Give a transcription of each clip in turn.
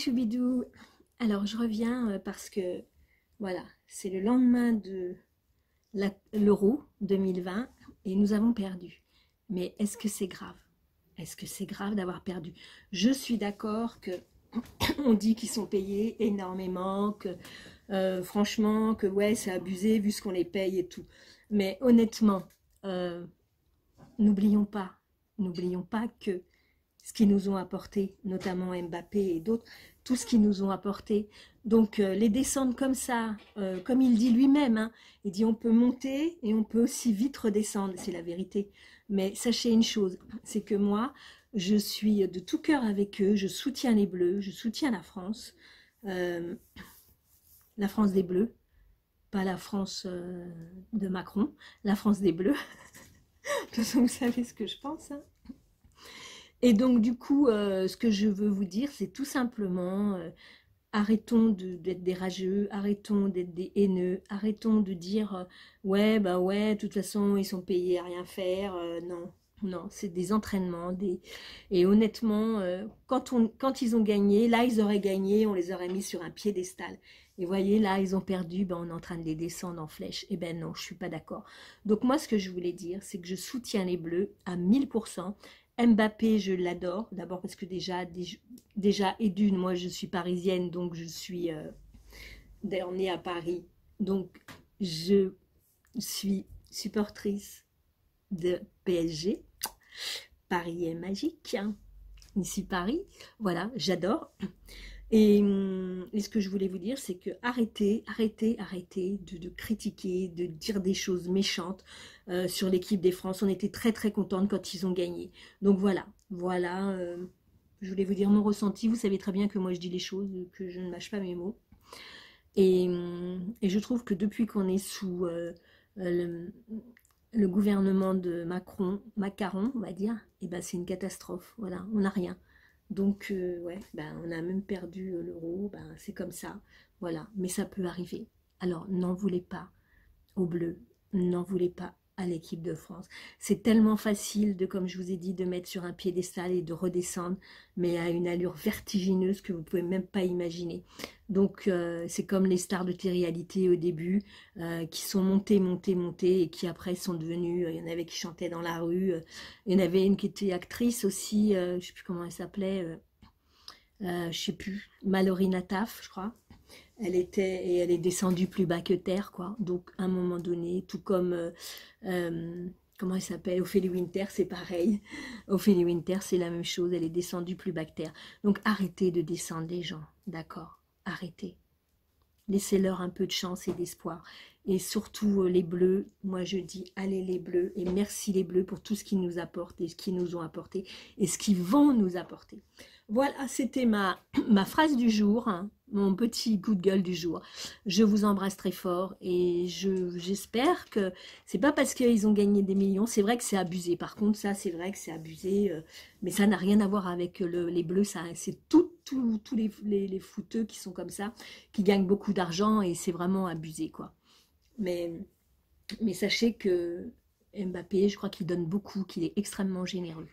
choubidou. Alors je reviens parce que voilà, c'est le lendemain de l'Euro 2020 et nous avons perdu. Mais est-ce que c'est grave? Est-ce que c'est grave d'avoir perdu? Je suis d'accord que on dit qu'ils sont payés énormément, que franchement, que ouais, c'est abusé vu ce qu'on les paye et tout. Mais honnêtement, n'oublions pas que ce qu'ils nous ont apporté, notamment Mbappé et d'autres, tout ce qu'ils nous ont apporté. Donc, les descendre comme ça, comme il dit lui-même, hein, il dit on peut monter et on peut aussi vite redescendre, c'est la vérité. Mais sachez une chose, c'est que moi, je suis de tout cœur avec eux, je soutiens les Bleus, je soutiens la France des Bleus, pas la France de Macron, la France des Bleus. De toute façon, vous savez ce que je pense, hein. Et donc, du coup, ce que je veux vous dire, c'est tout simplement, arrêtons d'être des rageux, arrêtons d'être des haineux, arrêtons de dire, ouais, bah ouais, de toute façon, ils sont payés à rien faire. Non, non, c'est des entraînements. Et honnêtement, quand ils ont gagné, là, ils auraient gagné, on les aurait mis sur un piédestal. Et voyez, là, ils ont perdu, ben, on est en train de les descendre en flèche. Eh ben non, je suis pas d'accord. Donc, moi, ce que je voulais dire, c'est que je soutiens les Bleus à 1000%. Mbappé, je l'adore, d'abord parce que déjà et d'une, moi je suis parisienne, donc je suis née à Paris, donc je suis supportrice de PSG, Paris est magique, hein. Ici Paris, voilà, j'adore. Et ce que je voulais vous dire, c'est que arrêtez de critiquer, de dire des choses méchantes sur l'équipe des France. On était très très contentes quand ils ont gagné. Donc voilà, je voulais vous dire mon ressenti. Vous savez très bien que moi je dis les choses, que je ne mâche pas mes mots. Et je trouve que depuis qu'on est sous le gouvernement de Macron, on va dire, et ben c'est une catastrophe. Voilà, on n'a rien. Donc, ouais, ben, on a même perdu l'euro, ben, c'est comme ça, voilà. Mais ça peut arriver. Alors, n'en voulez pas aux Bleus, n'en voulez pas à l'équipe de France. C'est tellement facile, comme je vous ai dit, de mettre sur un piédestal et de redescendre, mais à une allure vertigineuse que vous ne pouvez même pas imaginer. Donc, c'est comme les stars de télé-réalité au début, qui sont montées, et qui après sont devenues, il y en avait qui chantaient dans la rue, il y en avait une qui était actrice aussi, je ne sais plus comment elle s'appelait, je sais plus, Mallory Nataf, je crois. Elle est descendue plus bas que terre, quoi. Donc, à un moment donné, tout comme, comment elle s'appelle, Ophélie Winter, c'est pareil. Ophélie Winter, c'est la même chose, elle est descendue plus bas que terre. Donc, arrêtez de descendre les gens, d'accord? Arrêtez. Laissez-leur un peu de chance et d'espoir. Et surtout, les Bleus, moi je dis, allez les Bleus, et merci les Bleus pour tout ce qu'ils nous apportent, et ce qu'ils nous ont apporté, et ce qu'ils vont nous apporter. Voilà, c'était ma phrase du jour, hein, mon petit coup de gueule du jour. Je vous embrasse très fort, et j'espère que c'est pas parce qu'ils ont gagné des millions, c'est vrai que c'est abusé, par contre ça c'est vrai que c'est abusé, mais ça n'a rien à voir avec les Bleus, c'est tous les fouteux qui sont comme ça, qui gagnent beaucoup d'argent, et c'est vraiment abusé, quoi. Mais sachez que Mbappé, je crois qu'il donne beaucoup, qu'il est extrêmement généreux.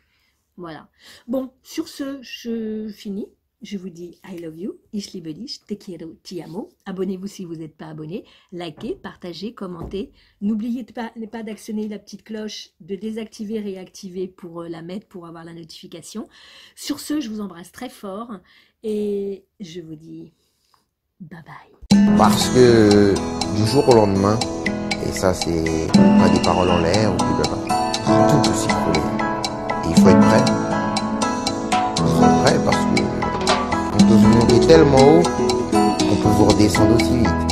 Voilà. Bon, sur ce, je finis. Je vous dis I love you, ich liebe dich, te quiero, ti amo. Abonnez-vous si vous n'êtes pas abonné. Likez, partagez, commentez. N'oubliez pas d'actionner la petite cloche, de désactiver, réactiver pour la mettre, pour avoir la notification. Sur ce, je vous embrasse très fort et je vous dis bye bye. Parce que du jour au lendemain, et ça c'est pas des paroles en l'air ou blablabla, tout peut s'écrouler. Et il faut être prêt. Il faut être prêt parce que on peut vous monter tellement haut qu'on peut vous redescendre aussi vite.